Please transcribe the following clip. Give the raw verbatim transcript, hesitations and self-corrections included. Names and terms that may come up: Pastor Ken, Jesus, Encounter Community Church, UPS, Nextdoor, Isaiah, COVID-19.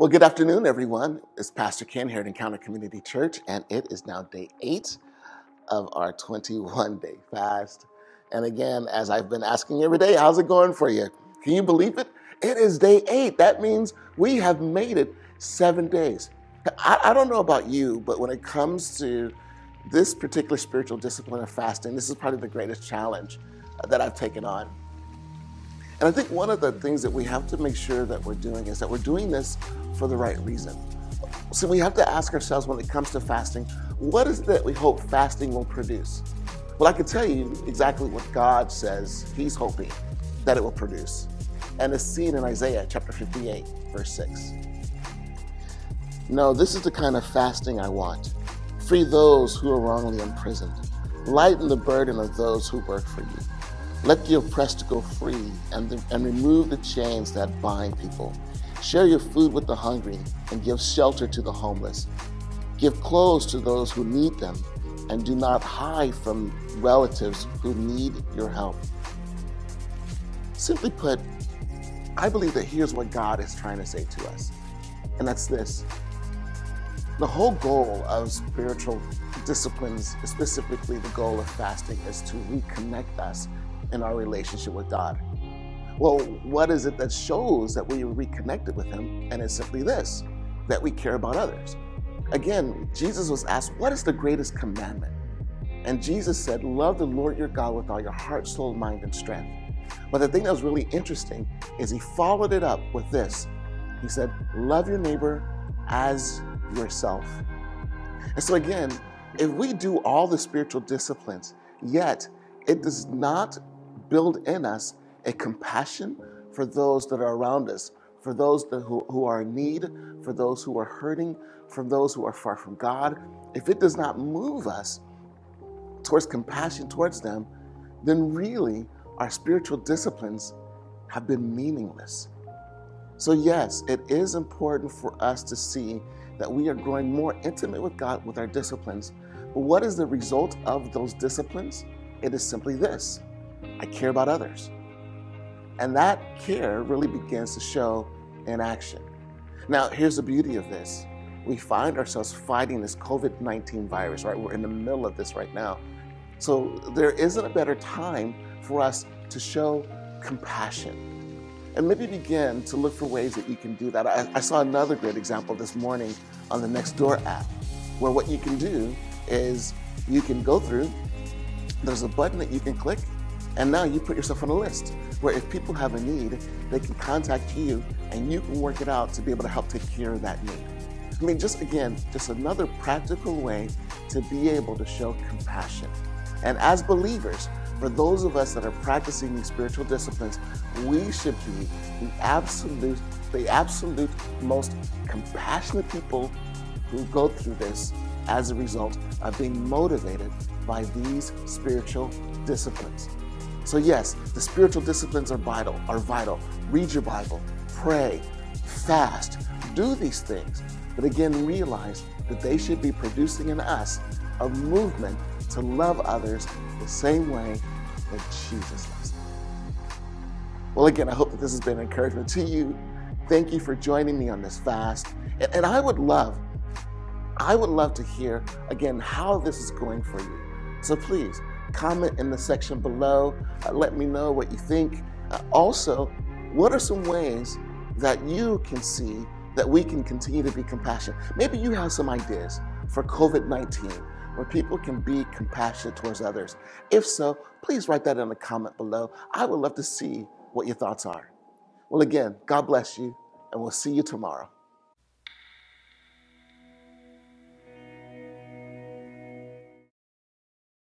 Well, good afternoon, everyone. It's Pastor Ken here at Encounter Community Church, and it is now day eight of our twenty-one day fast. And again, as I've been asking every day, how's it going for you? Can you believe it? It is day eight. That means we have made it seven days. I, I don't know about you, but when it comes to this particular spiritual discipline of fasting, this is probably the greatest challenge that I've taken on. And I think one of the things that we have to make sure that we're doing is that we're doing this for the right reason. So we have to ask ourselves when it comes to fasting, what is it that we hope fasting will produce? Well, I can tell you exactly what God says he's hoping that it will produce. And it's seen in Isaiah chapter fifty-eight, verse six. No, this is the kind of fasting I want. Free those who are wrongly imprisoned. Lighten the burden of those who work for you. Let the oppressed go free and, the, and remove the chains that bind people. Share your food with the hungry and give shelter to the homeless. Give clothes to those who need them and do not hide from relatives who need your help. Simply put, I believe that here's what God is trying to say to us, and that's this. The whole goal of spiritual disciplines, specifically the goal of fasting, is to reconnect us in our relationship with God. Well, what is it that shows that we are reconnected with him? And it's simply this, that we care about others. Again, Jesus was asked, what is the greatest commandment? And Jesus said, love the Lord your God with all your heart, soul, mind, and strength. But the thing that was really interesting is he followed it up with this. He said, love your neighbor as yourself. And so again, if we do all the spiritual disciplines, yet it does not build in us a compassion for those that are around us, for those that who, who are in need, for those who are hurting, for those who are far from God. If it does not move us towards compassion towards them, then really our spiritual disciplines have been meaningless. So yes, it is important for us to see that we are growing more intimate with God with our disciplines. But what is the result of those disciplines? It is simply this. I care about others. And that care really begins to show in action. Now, here's the beauty of this. We find ourselves fighting this COVID nineteen virus, right? We're in the middle of this right now. So there isn't a better time for us to show compassion. And maybe begin to look for ways that you can do that. I, I saw another great example this morning on the Nextdoor app, where what you can do is you can go through, there's a button that you can click, and now you put yourself on a list where if people have a need, they can contact you and you can work it out to be able to help take care of that need. I mean, just again, just another practical way to be able to show compassion. And as believers, for those of us that are practicing these spiritual disciplines, we should be the absolute, the absolute most compassionate people who go through this as a result of being motivated by these spiritual disciplines. So yes, the spiritual disciplines are vital, are vital. Read your Bible, pray, fast, do these things. But again, realize that they should be producing in us a movement to love others the same way that Jesus loves them. Well, again, I hope that this has been an encouragement to you. Thank you for joining me on this fast. And, and I would love, I would love to hear, again, how this is going for you. So please, comment in the section below. Uh, let me know what you think. Uh, also, what are some ways that you can see that we can continue to be compassionate? Maybe you have some ideas for COVID nineteen where people can be compassionate towards others. If so, please write that in the comment below. I would love to see what your thoughts are. Well, again, God bless you, and we'll see you tomorrow.